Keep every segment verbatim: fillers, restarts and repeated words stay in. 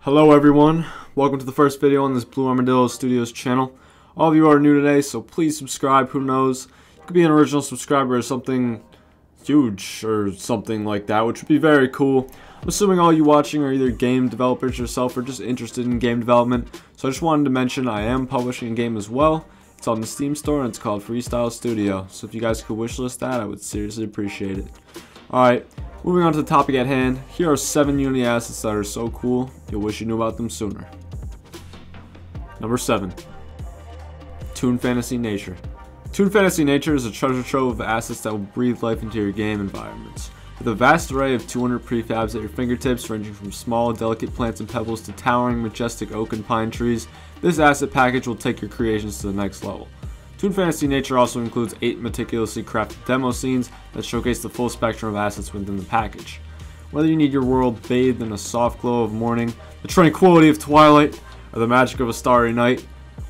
Hello everyone, welcome to the first video on this Blue Armadillo Studios channel. All of you are new today, so please subscribe. Who knows, you could be an original subscriber or something huge or something like that, which would be very cool. I'm assuming all you watching are either game developers yourself or just interested in game development, so I just wanted to mention I am publishing a game as well. It's on the Steam store and it's called Freestyle Studio, so if you guys could wishlist that, I would seriously appreciate it. Alright, moving on to the topic at hand, here are seven Unity assets that are so cool, you'll wish you knew about them sooner. Number seven. Toon Fantasy Nature. Toon Fantasy Nature is a treasure trove of assets that will breathe life into your game environments. With a vast array of two hundred prefabs at your fingertips, ranging from small, delicate plants and pebbles to towering, majestic oak and pine trees, this asset package will take your creations to the next level. Toon Fantasy Nature also includes eight meticulously crafted demo scenes that showcase the full spectrum of assets within the package. Whether you need your world bathed in a soft glow of morning, the tranquility of twilight, or the magic of a starry night,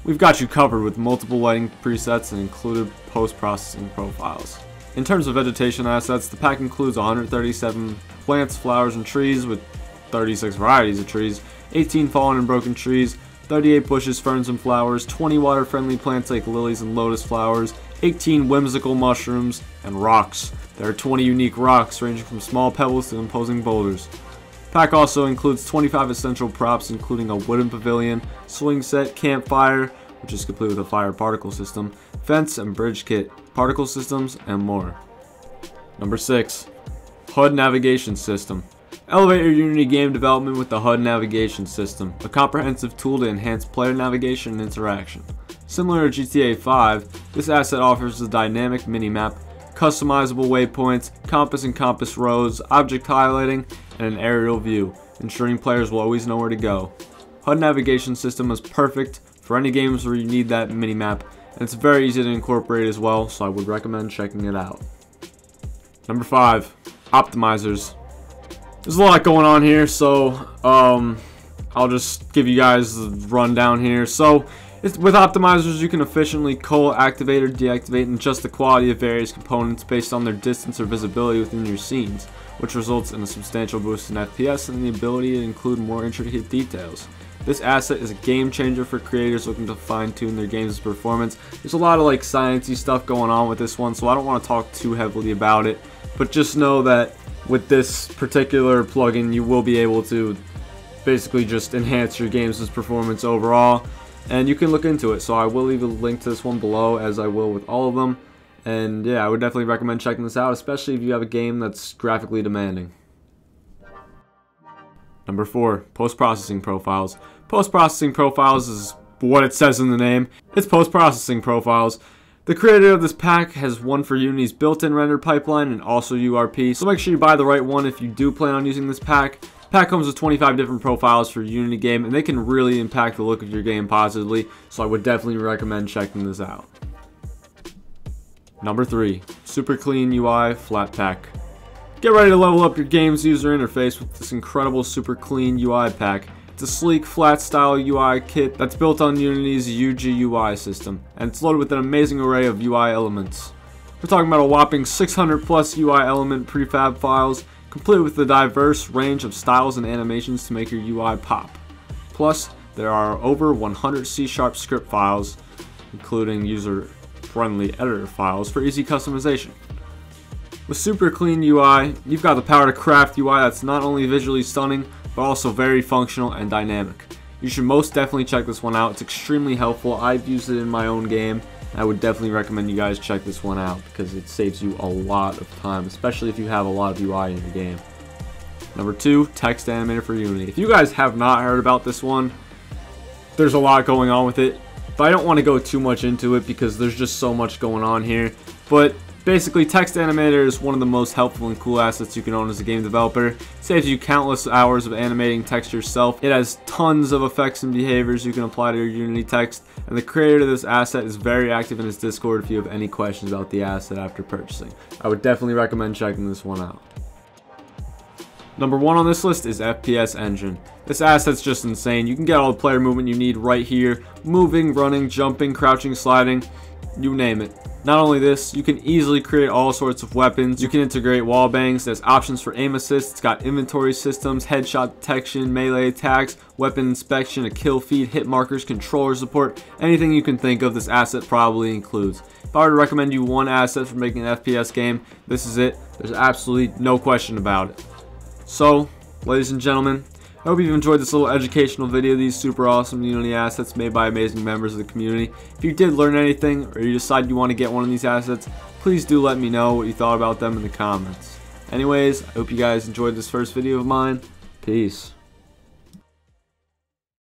we've got you covered with multiple lighting presets and included post processing profiles. In terms of vegetation assets, the pack includes one hundred thirty-seven plants, flowers, and trees, with thirty-six varieties of trees, eighteen fallen and broken trees, thirty-eight bushes, ferns, and flowers, twenty water-friendly plants like lilies and lotus flowers, eighteen whimsical mushrooms, and rocks. There are twenty unique rocks, ranging from small pebbles to imposing boulders. The pack also includes twenty-five essential props, including a wooden pavilion, swing set, campfire, which is complete with a fire particle system, fence and bridge kit, particle systems, and more. Number six. H U D Navigation System. Elevate your Unity game development with the H U D Navigation System, a comprehensive tool to enhance player navigation and interaction. Similar to G T A five, this asset offers a dynamic minimap, customizable waypoints, compass and compass roads, object highlighting, and an aerial view, ensuring players will always know where to go. H U D Navigation System is perfect for any games where you need that minimap, and it's very easy to incorporate as well, so I would recommend checking it out. Number five. Optimizers. There's a lot going on here, so um, I'll just give you guys the rundown here. So, it's, with optimizers, you can efficiently cull, activate, or deactivate, and adjust the quality of various components based on their distance or visibility within your scenes, which results in a substantial boost in F P S and the ability to include more intricate details. This asset is a game changer for creators looking to fine-tune their game's performance. There's a lot of like science-y stuff going on with this one, so I don't want to talk too heavily about it, but just know that with this particular plugin, you will be able to basically just enhance your game's performance overall, and you can look into it. So I will leave a link to this one below, as I will with all of them. And yeah, I would definitely recommend checking this out, especially if you have a game that's graphically demanding. Number four, Post Processing Profiles. Post Processing Profiles is what it says in the name. It's Post Processing Profiles. The creator of this pack has one for Unity's built-in render pipeline and also U R P, so make sure you buy the right one if you do plan on using this pack. The pack comes with twenty-five different profiles for your Unity game, and they can really impact the look of your game positively, so I would definitely recommend checking this out. Number three. Super Clean U I Flat Pack. Get ready to level up your game's user interface with this incredible Super Clean U I pack. It's a sleek, flat-style U I kit that's built on Unity's U G U I system, and it's loaded with an amazing array of U I elements. We're talking about a whopping six hundred plus U I element prefab files, complete with a diverse range of styles and animations to make your U I pop. Plus, there are over one hundred C sharp script files, including user-friendly editor files for easy customization. With Super Clean U I, you've got the power to craft U I that's not only visually stunning, but also very functional and dynamic. You should most definitely check this one out. It's extremely helpful. I've used it in my own game, and I would definitely recommend you guys check this one out because it saves you a lot of time, especially if you have a lot of U I in your game. Number two, Text Animator for Unity. If you guys have not heard about this one, there's a lot going on with it, but I don't want to go too much into it because there's just so much going on here. But basically, Text Animator is one of the most helpful and cool assets you can own as a game developer. It saves you countless hours of animating text yourself. It has tons of effects and behaviors you can apply to your Unity text, and the creator of this asset is very active in his Discord if you have any questions about the asset after purchasing. I would definitely recommend checking this one out. Number one on this list is F P S Engine. This asset's just insane. You can get all the player movement you need right here, moving, running, jumping, crouching, sliding. you name it. Not only this, you can easily create all sorts of weapons. You can integrate wall bangs. There's options for aim assist. It's got inventory systems, headshot detection, melee attacks, weapon inspection, a kill feed, hit markers, controller support, anything you can think of, this asset probably includes. If I were to recommend you one asset for making an F P S game, this is it. There's absolutely no question about it. So, ladies and gentlemen, I hope you've enjoyed this little educational video, these super awesome Unity assets made by amazing members of the community. If you did learn anything, or you decide you want to get one of these assets, please do let me know what you thought about them in the comments. Anyways, I hope you guys enjoyed this first video of mine. Peace.